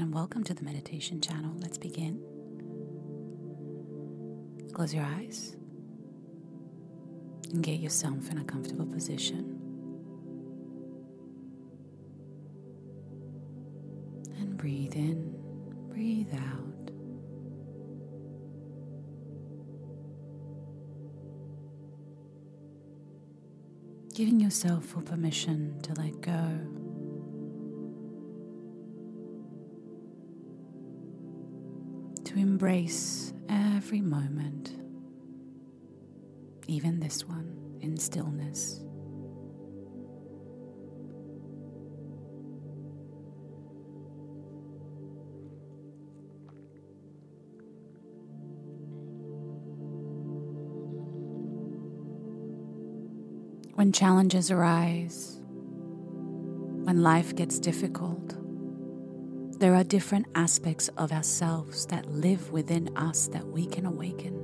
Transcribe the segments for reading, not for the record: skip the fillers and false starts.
everyone, and welcome to the Meditation Channel. Let's begin. Close your eyes and get yourself in a comfortable position. And breathe in, breathe out. Giving yourself full permission to let go. To embrace every moment, even this one, in stillness. When challenges arise, when life gets difficult, there are different aspects of ourselves that live within us that we can awaken,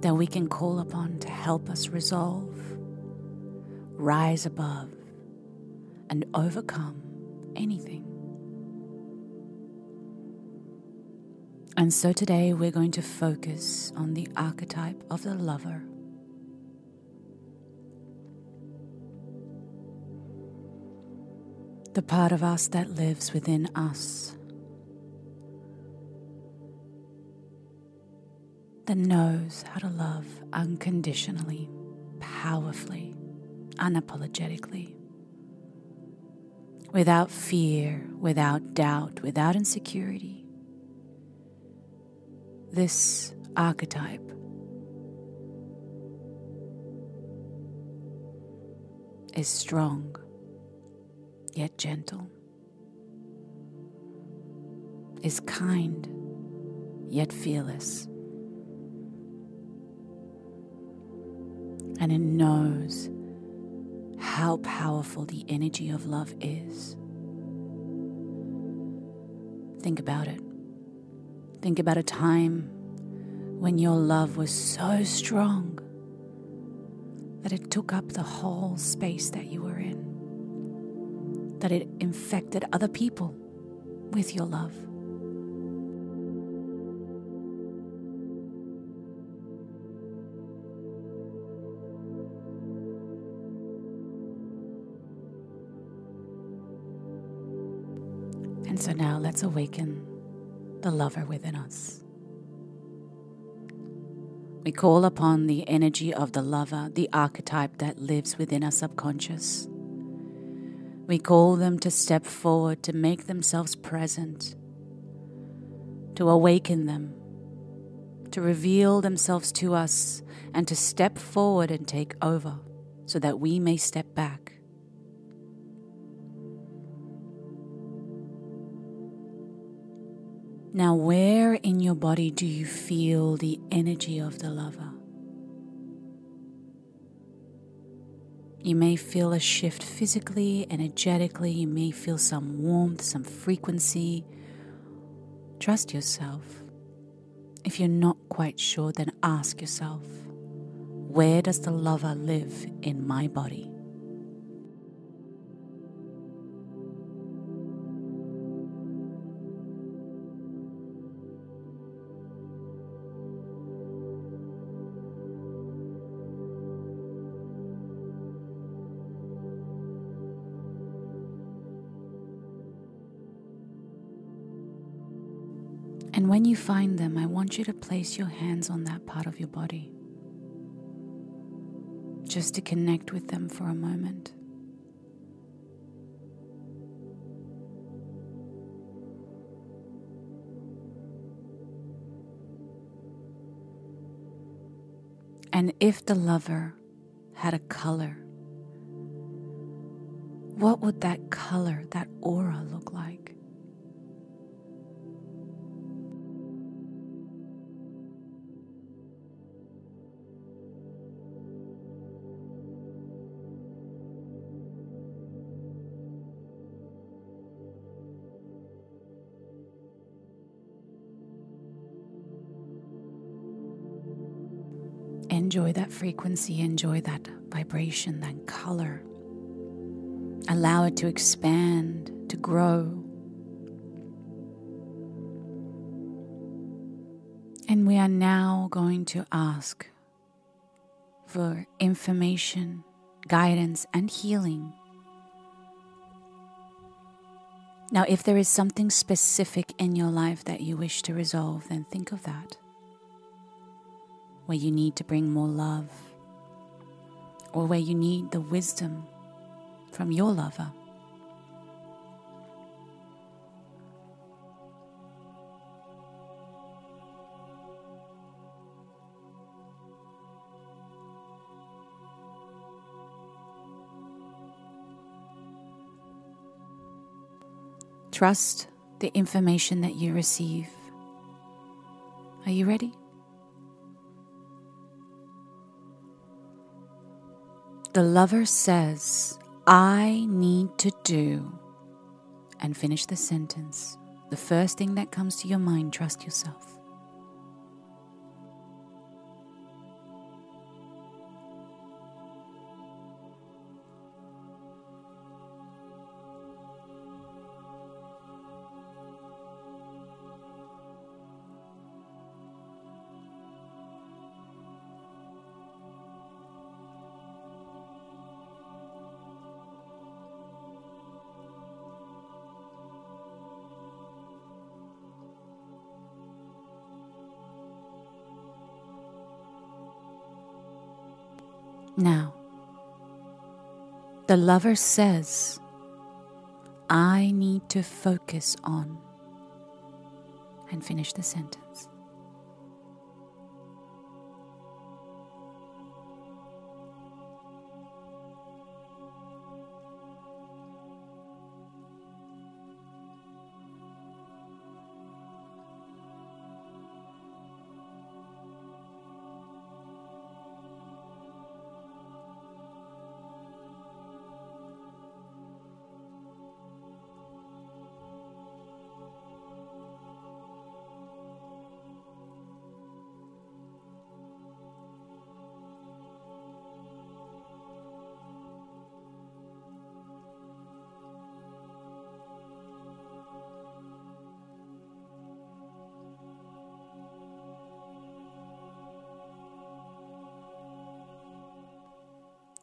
that we can call upon to help us resolve, rise above, and overcome anything. And so today we're going to focus on the archetype of the lover. The part of us that lives within us, that knows how to love unconditionally, powerfully, unapologetically, without fear, without doubt, without insecurity. This archetype is strong, yet gentle, is kind, yet fearless, and it knows how powerful the energy of love is. Think about it. Think about a time when your love was so strong that it took up the whole space that you were in, that it infected other people with your love. And so now let's awaken the lover within us. We call upon the energy of the lover, the archetype that lives within our subconscious. We call them to step forward, to make themselves present, to awaken them, to reveal themselves to us, and to step forward and take over so that we may step back. Now, where in your body do you feel the energy of the lover? You may feel a shift physically, energetically. You may feel some warmth, some frequency. Trust yourself. If you're not quite sure, then ask yourself, where does the lover live in my body? And when you find them, I want you to place your hands on that part of your body, just to connect with them for a moment. And if the lover had a color, what would that color, that aura, look like? Enjoy that frequency, enjoy that vibration, that color. Allow it to expand, to grow. And we are now going to ask for information, guidance, and healing. Now, if there is something specific in your life that you wish to resolve, then think of that. Where you need to bring more love, or where you need the wisdom from your lover. Trust the information that you receive. Are you ready? The lover says, I need to do, and finish the sentence. The first thing that comes to your mind, trust yourself. Now, the lover says, I need to focus on, and finish the sentence.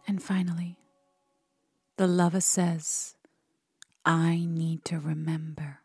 And finally, the lover says, I need to remember.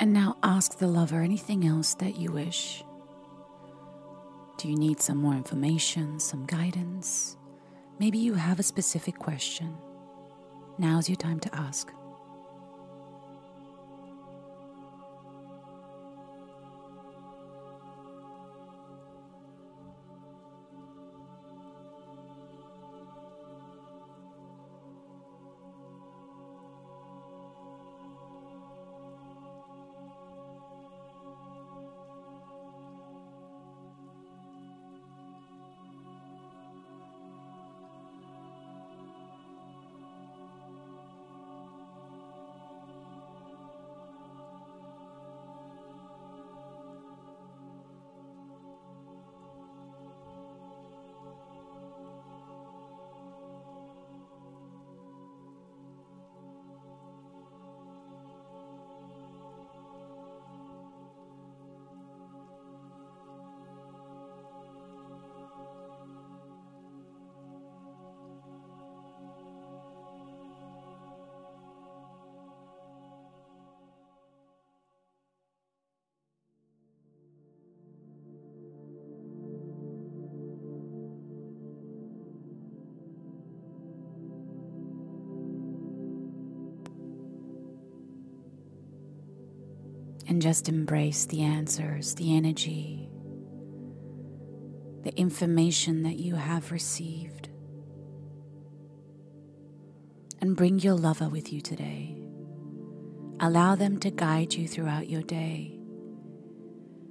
And now ask the lover anything else that you wish. Do you need some more information, some guidance? Maybe you have a specific question. Now's your time to ask. and just embrace the answers, the energy, the information that you have received. And bring your lover with you today. Allow them to guide you throughout your day,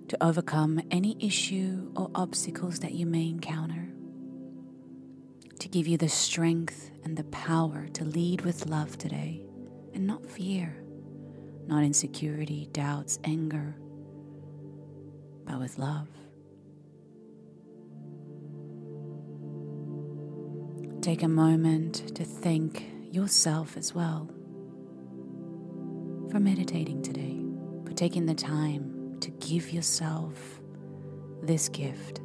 to overcome any issue or obstacles that you may encounter, to give you the strength and the power to lead with love today, and not fear, not insecurity, doubts, anger, but with love. Take a moment to thank yourself as well for meditating today, for taking the time to give yourself this gift.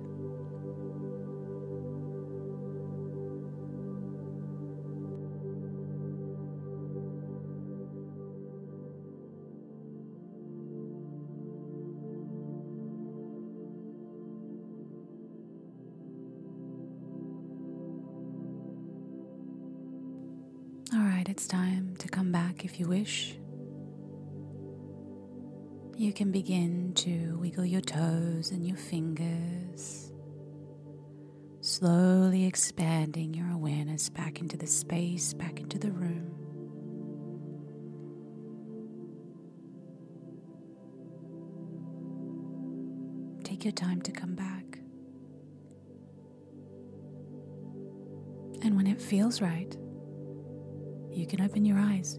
It's time to come back if you wish. You can begin to wiggle your toes and your fingers, slowly expanding your awareness back into the space, back into the room. Take your time to come back. And when it feels right, you can open your eyes.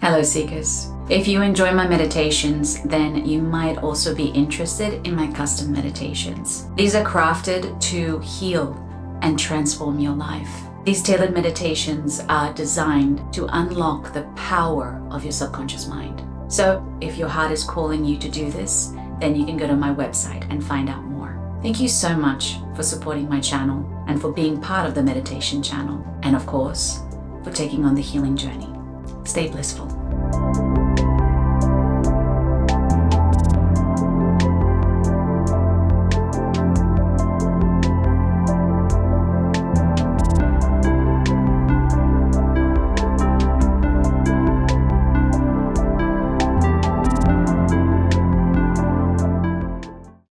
Hello Seekers. If you enjoy my meditations, then you might also be interested in my custom meditations. These are crafted to heal and transform your life. These tailored meditations are designed to unlock the power of your subconscious mind. So if your heart is calling you to do this, then you can go to my website and find out more. Thank you so much for supporting my channel and for being part of the Meditation Channel. And of course, for taking on the healing journey. Stay blissful.